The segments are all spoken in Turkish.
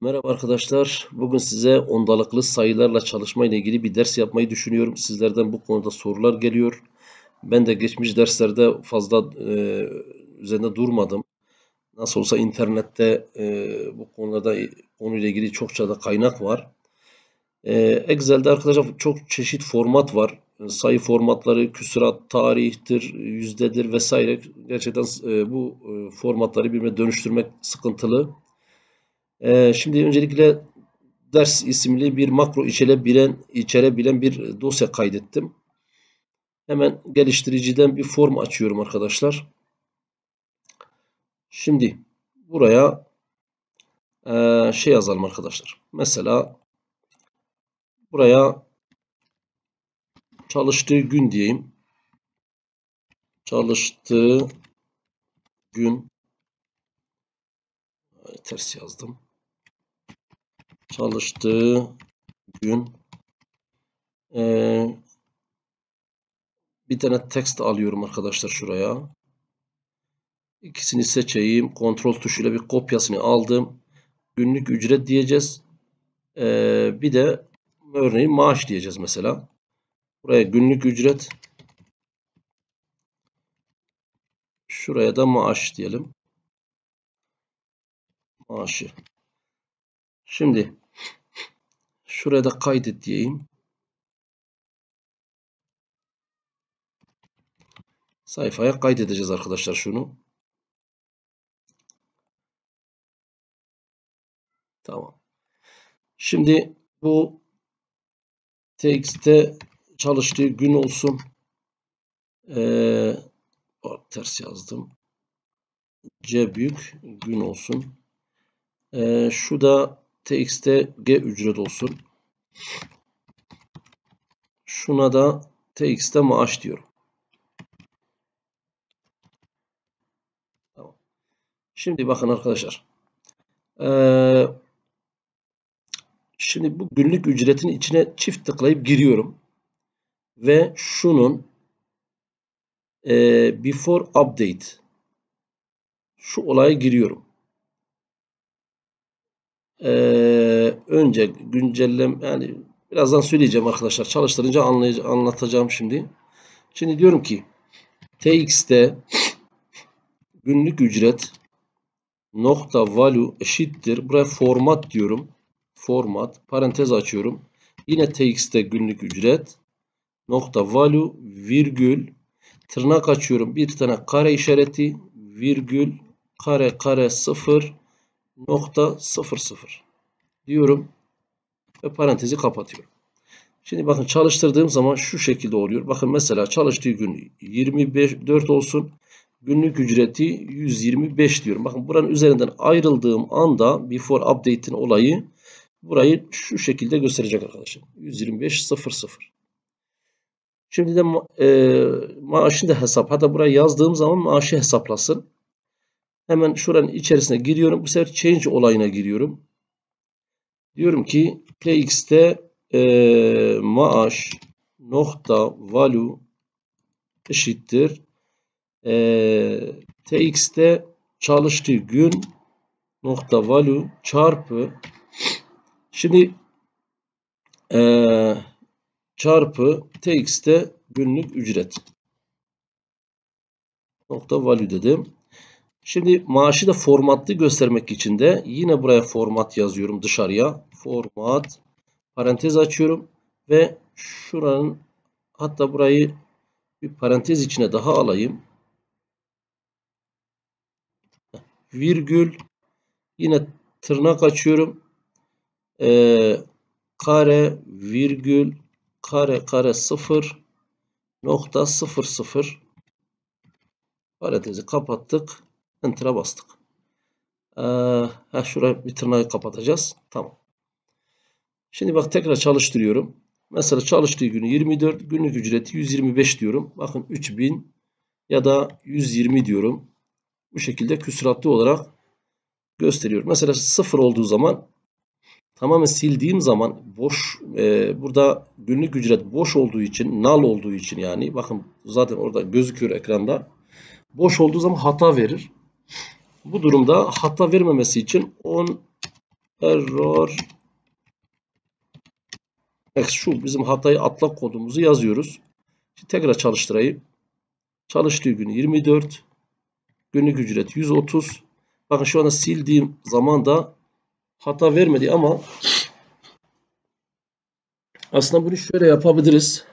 Merhaba arkadaşlar. Bugün size ondalıklı sayılarla çalışma ile ilgili bir ders yapmayı düşünüyorum. Sizlerden bu konuda sorular geliyor. Ben de geçmiş derslerde fazla üzerinde durmadım. Nasıl olsa internette bu konuyla ilgili çokça da kaynak var. Excel'de arkadaşlar çok çeşit format var. Sayı formatları, küsurat, tarihtir, yüzdedir vesaire. Gerçekten bu formatları birbirine dönüştürmek sıkıntılı. Şimdi öncelikle ders isimli bir makro içerebilen bir dosya kaydettim. Hemen geliştiriciden bir form açıyorum arkadaşlar. Şimdi buraya şey yazalım arkadaşlar. Mesela buraya çalıştığı gün diyeyim. Çalıştığı gün, ters yazdım. Çalıştığı gün bir tane text alıyorum arkadaşlar şuraya. İkisini seçeyim. Kontrol tuşuyla bir kopyasını aldım. Günlük ücret diyeceğiz. Bir de örneğin maaş diyeceğiz mesela. Buraya günlük ücret. Şuraya da maaş diyelim. Maaşı. Şimdi şuraya da kaydet diyeyim. Sayfaya kaydedeceğiz arkadaşlar şunu. Tamam. Şimdi bu TX'te çalıştığı gün olsun. Ters yazdım. C büyük gün olsun. Şu da TX'te G ücret olsun. Şuna da TX'te maaş diyorum. Tamam. Şimdi bakın arkadaşlar. Şimdi bu günlük ücretin içine çift tıklayıp giriyorum. Ve şunun before update şu olaya giriyorum. Önce güncelleme, yani birazdan söyleyeceğim arkadaşlar, çalıştırınca anlatacağım şimdi. Şimdi diyorum ki TX'te günlük ücret nokta value eşittir. Buraya format diyorum. Format parantez açıyorum. Yine TX'te günlük ücret nokta value virgül tırnak açıyorum. Bir tane kare işareti virgül kare kare 0 nokta 00 diyorum ve parantezi kapatıyorum. Şimdi bakın çalıştırdığım zaman şu şekilde oluyor. Bakın mesela çalıştığı gün 24 olsun. Günlük ücreti 125 diyorum. Bakın buranın üzerinden ayrıldığım anda before update'in olayı burayı şu şekilde gösterecek arkadaşlar. 125.00. Şimdi de maaşını da hesap. Hatta buraya yazdığım zaman maaşı hesaplasın. Hemen şuranın içerisine giriyorum. Bu sefer change olayına giriyorum. Diyorum ki TX'te maaş nokta value eşittir. TX'te çalıştığı gün nokta value çarpı şimdi çarpı TX'te günlük ücret nokta value dedim. Şimdi maaşı da formatlı göstermek için de yine buraya format yazıyorum dışarıya. Format parantez açıyorum ve şuranın hatta burayı bir parantez içine daha alayım. Virgül yine tırnak açıyorum. Kare virgül kare kare 0.00 parantezi kapattık. Enter'a bastık. Şuraya bir tırnağı kapatacağız. Tamam. Şimdi bak tekrar çalıştırıyorum. Mesela çalıştığı günü 24, günlük ücreti 125 diyorum. Bakın 3000 ya da 120 diyorum. Bu şekilde küsuratlı olarak gösteriyorum. Mesela 0 olduğu zaman tamamen sildiğim zaman boş burada günlük ücret boş olduğu için, null olduğu için yani bakın zaten orada gözüküyor ekranda. Boş olduğu zaman hata verir. Bu durumda hata vermemesi için error x şu bizim hatayı atlak kodumuzu yazıyoruz. Şimdi tekrar çalıştırayım. Çalıştığı günü 24, günlük ücret 130. Bakın şu anda sildiğim zaman da hata vermedi ama aslında bunu şöyle yapabiliriz.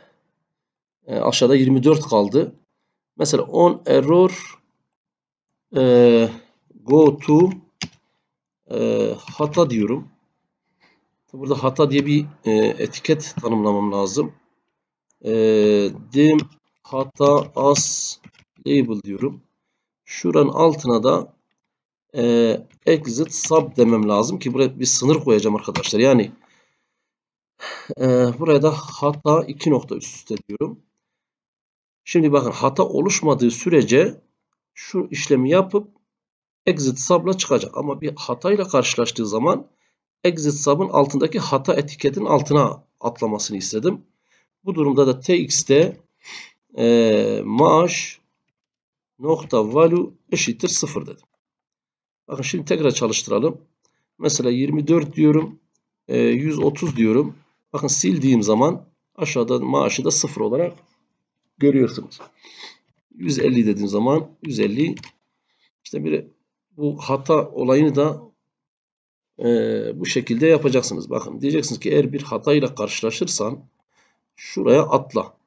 Aşağıda 24 kaldı. Mesela on error go to hata diyorum. Burada hata diye bir etiket tanımlamam lazım. Dim hata as label diyorum. Şuranın altına da exit sub demem lazım ki buraya bir sınır koyacağım arkadaşlar. Yani buraya da hata 2 nokta üst üste diyorum. Şimdi bakın hata oluşmadığı sürece şu işlemi yapıp exit sub'la çıkacak. Ama bir hatayla karşılaştığı zaman exit sub'ın altındaki hata etiketin altına atlamasını istedim. Bu durumda da tx'de maaş nokta value eşittir 0 dedim. Bakın şimdi tekrar çalıştıralım. Mesela 24 diyorum. 130 diyorum. Bakın sildiğim zaman aşağıda maaşı da 0 olarak görüyorsunuz. 150 dediğim zaman 150. İşte bir bu hata olayını da bu şekilde yapacaksınız. Bakın diyeceksiniz ki eğer bir hatayla karşılaşırsan şuraya atla.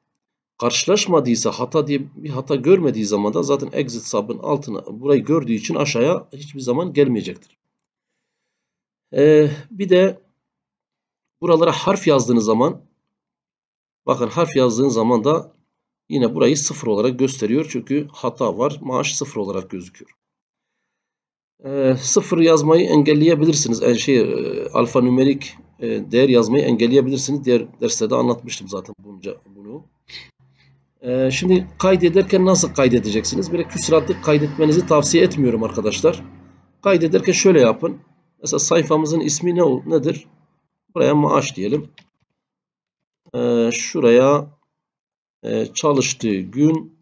Karşılaşmadıysa hata diye bir hata görmediği zaman da zaten exit sub'ın altına burayı gördüğü için aşağıya hiçbir zaman gelmeyecektir. Bir de buralara harf yazdığınız zaman bakın harf yazdığın zaman da yine burayı 0 olarak gösteriyor. Çünkü hata var. Maaş 0 olarak gözüküyor. 0 yazmayı engelleyebilirsiniz. Alfanumerik değer yazmayı engelleyebilirsiniz. Diğer derste de anlatmıştım zaten bunu. Şimdi kaydederken nasıl kaydedeceksiniz? Böyle küsuratlı kaydetmenizi tavsiye etmiyorum arkadaşlar. Kaydederken şöyle yapın. Mesela sayfamızın ismi nedir? Buraya maaş diyelim. Şuraya çalıştığı gün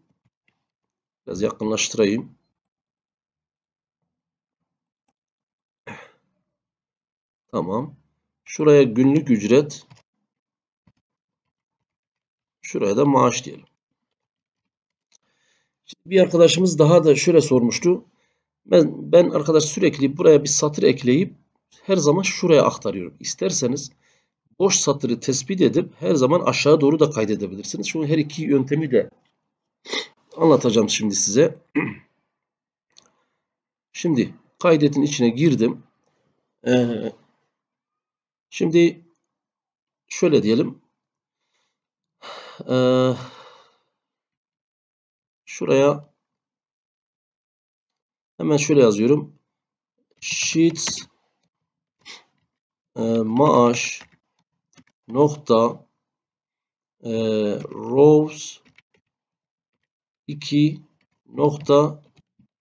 biraz yakınlaştırayım. Tamam. Şuraya günlük ücret. Şuraya da maaş diyelim. Şimdi bir arkadaşımız daha da şöyle sormuştu. Ben arkadaş sürekli buraya bir satır ekleyip her zaman şuraya aktarıyorum. İsterseniz boş satırı tespit edip her zaman aşağı doğru da kaydedebilirsiniz. Şu her iki yöntemi de anlatacağım şimdi size. Şimdi kaydetin içine girdim. Şimdi şöyle diyelim. Şuraya hemen şöyle yazıyorum. Sheets maaş nokta rows 2 nokta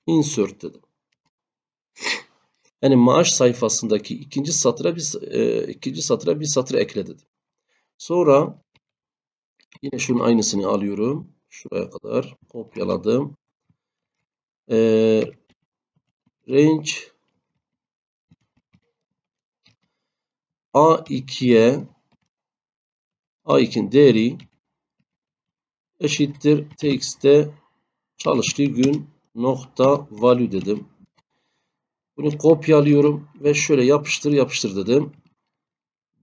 insert dedim. Yani maaş sayfasındaki ikinci satıra bir satır ekle dedim. Sonra yine şunun aynısını alıyorum. Şuraya kadar kopyaladım. Range A2'nin değeri eşittir tx'te çalıştığı gün nokta value dedim. Bunu kopyalıyorum ve şöyle yapıştır dedim.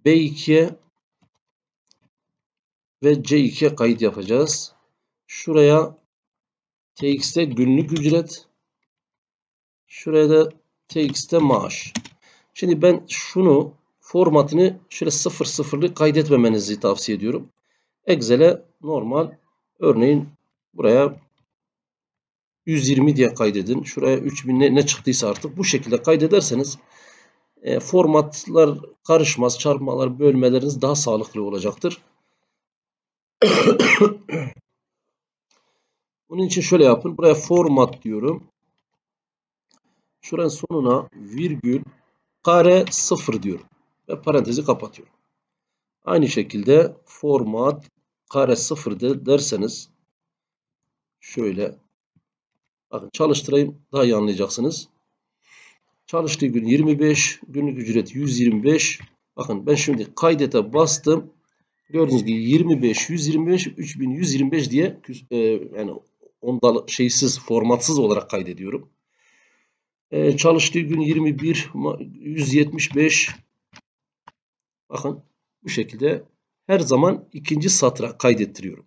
B2'ye ve C2'ye kayıt yapacağız. Şuraya tx'te günlük ücret, şuraya da tx'te maaş. Şimdi ben şunu formatını şöyle 0,0'lı kaydetmemenizi tavsiye ediyorum. Excel'e normal örneğin buraya 120 diye kaydedin. Şuraya 3000 ne çıktıysa artık bu şekilde kaydederseniz formatlar karışmaz, çarpmalar, bölmeleriniz daha sağlıklı olacaktır. Bunun için şöyle yapın. Buraya format diyorum. Şuranın sonuna virgül kare 0 diyorum. Ve parantezi kapatıyorum. Aynı şekilde format kare 0 derseniz şöyle bakın çalıştırayım daha iyi anlayacaksınız. Çalıştığı gün 25. Günlük ücret 125. Bakın ben şimdi kaydete bastım. Gördüğünüz gibi 25, 125, 3125 diye yani ondalı şeysiz, formatsız olarak kaydediyorum. Çalıştığı gün 21, 175. Bakın bu şekilde her zaman ikinci satıra kaydettiriyorum.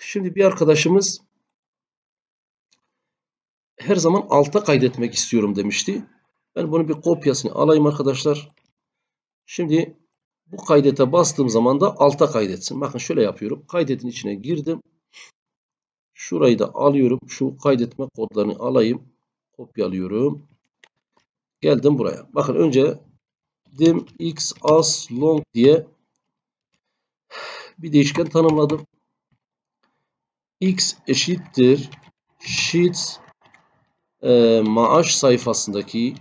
Şimdi bir arkadaşımız her zaman alta kaydetmek istiyorum demişti. Ben bunun bir kopyasını alayım arkadaşlar. Şimdi bu kaydete bastığım zaman da alta kaydetsin. Bakın şöyle yapıyorum. Kaydetin içine girdim. Şurayı da alıyorum. Şu kaydetme kodlarını alayım. Kopyalıyorum. Geldim buraya. Bakın önce dim x as long diye bir değişken tanımladım. X eşittir sheets maaş sayfasındaki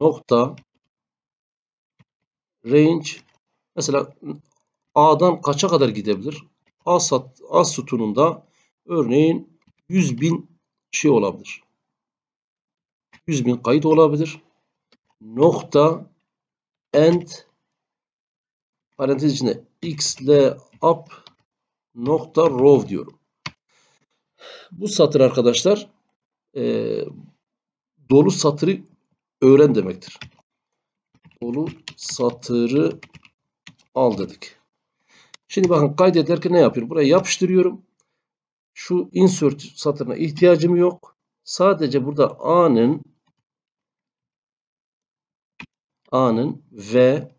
nokta range. Mesela A'dan kaça kadar gidebilir? A sütununda örneğin 100.000 şey olabilir. 100.000 kayıt olabilir. Nokta end parantez içinde x'le up nokta row diyorum. Bu satır arkadaşlar dolu satırı öğren demektir. Dolu satırı al dedik. Şimdi bakın kaydederken ne yapıyorum? Buraya yapıştırıyorum. Şu insert satırına ihtiyacım yok. Sadece burada A'nın ve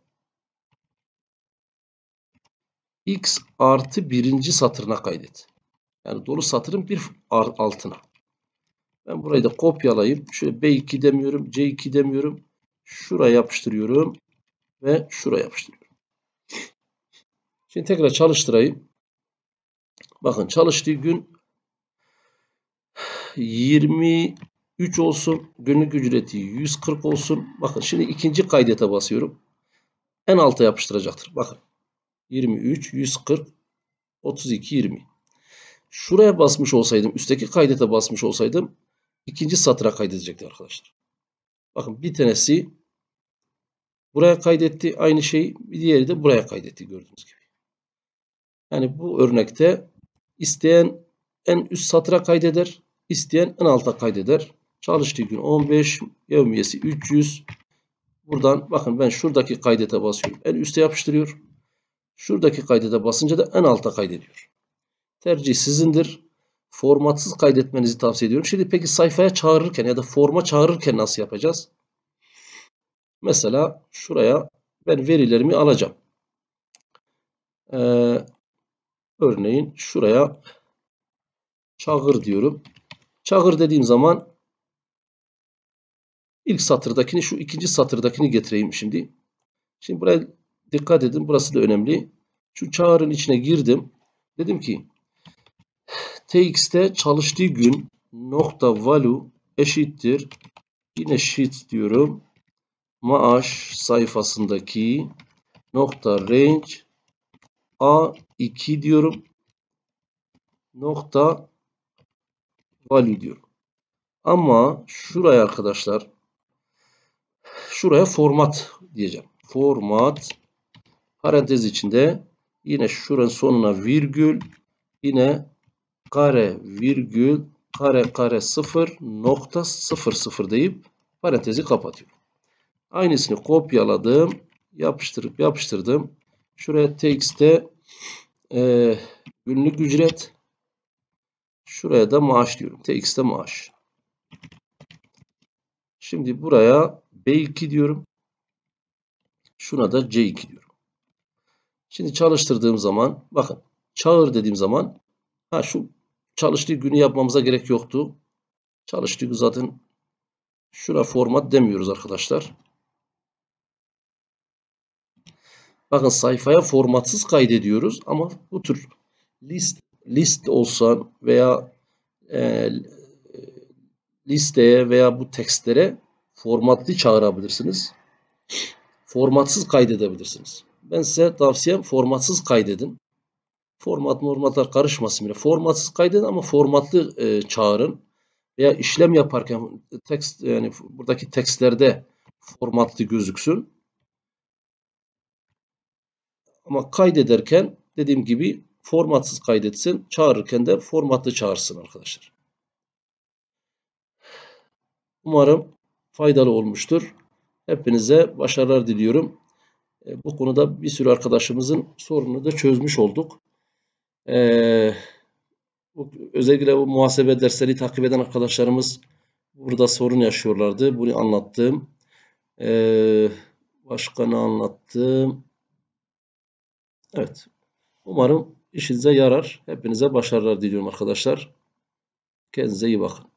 x artı birinci satırına kaydet. Yani dolu satırın bir altına. Ben burayı da kopyalayayım. Şöyle B2 demiyorum. C2 demiyorum. Şuraya yapıştırıyorum. Ve şuraya yapıştırıyorum. Şimdi tekrar çalıştırayım. Bakın çalıştığı gün 23 olsun. Günlük ücreti 140 olsun. Bakın şimdi ikinci kaydete basıyorum. En alta yapıştıracaktır. Bakın. 23, 140, 32, 20. Şuraya basmış olsaydım, üstteki kaydete basmış olsaydım ikinci satıra kaydedecekti arkadaşlar. Bakın bir tanesi buraya kaydetti aynı şeyi, bir diğeri de buraya kaydetti gördüğünüz gibi. Yani bu örnekte isteyen en üst satıra kaydeder, isteyen en alta kaydeder. Çalıştığı gün 15, yevmiyesi 300. Buradan bakın ben şuradaki kaydete basıyorum. En üste yapıştırıyor. Şuradaki kaydete basınca da en alta kaydediyor. Tercih sizindir. Formatsız kaydetmenizi tavsiye ediyorum. Şimdi peki sayfaya çağırırken ya da forma çağırırken nasıl yapacağız? Mesela şuraya ben verilerimi alacağım. Örneğin şuraya çağır diyorum. Çağır dediğim zaman ilk satırdakini şu ikinci satırdakini getireyim şimdi. Şimdi buraya dikkat edin. Burası da önemli. Şu çağırın içine girdim. Dedim ki tx'te çalıştığı gün nokta value eşittir. Yine sheet diyorum. Maaş sayfasındaki nokta range A2 diyorum. Nokta value diyorum. Ama şuraya arkadaşlar şuraya format diyeceğim. Format parantez içinde yine şuranın sonuna virgül yine kare virgül kare kare 0.00 deyip parantezi kapatıyorum. Aynısını kopyaladım. Yapıştırıp yapıştırdım. Şuraya tx'te günlük ücret. Şuraya da maaş diyorum. Tx'te maaş. Şimdi buraya B2 diyorum. Şuna da C2 diyorum. Şimdi çalıştırdığım zaman bakın çağır dediğim zaman şu çalıştığı günü yapmamıza gerek yoktu. Çalıştığı gün zaten şura format demiyoruz arkadaşlar. Bakın sayfaya formatsız kaydediyoruz ama bu tür list olsa veya listeye veya bu tekstlere formatlı çağırabilirsiniz. Formatsız kaydedebilirsiniz. Ben size tavsiyem formatsız kaydedin. Format normatlar karışmasın bile. Formatsız kaydedin ama formatlı çağırın. veya işlem yaparken text, yani buradaki tekstlerde formatlı gözüksün. Ama kaydederken dediğim gibi formatsız kaydetsin. Çağırırken de formatlı çağırsın arkadaşlar. Umarım faydalı olmuştur. Hepinize başarılar diliyorum. Bu konuda bir sürü arkadaşımızın sorununu da çözmüş olduk. Özellikle bu muhasebe dersleri takip eden arkadaşlarımız burada sorun yaşıyorlardı. Bunu anlattım. Başka ne anlattım? Evet. Umarım işinize yarar. Hepinize başarılar diliyorum arkadaşlar. Kendinize iyi bakın.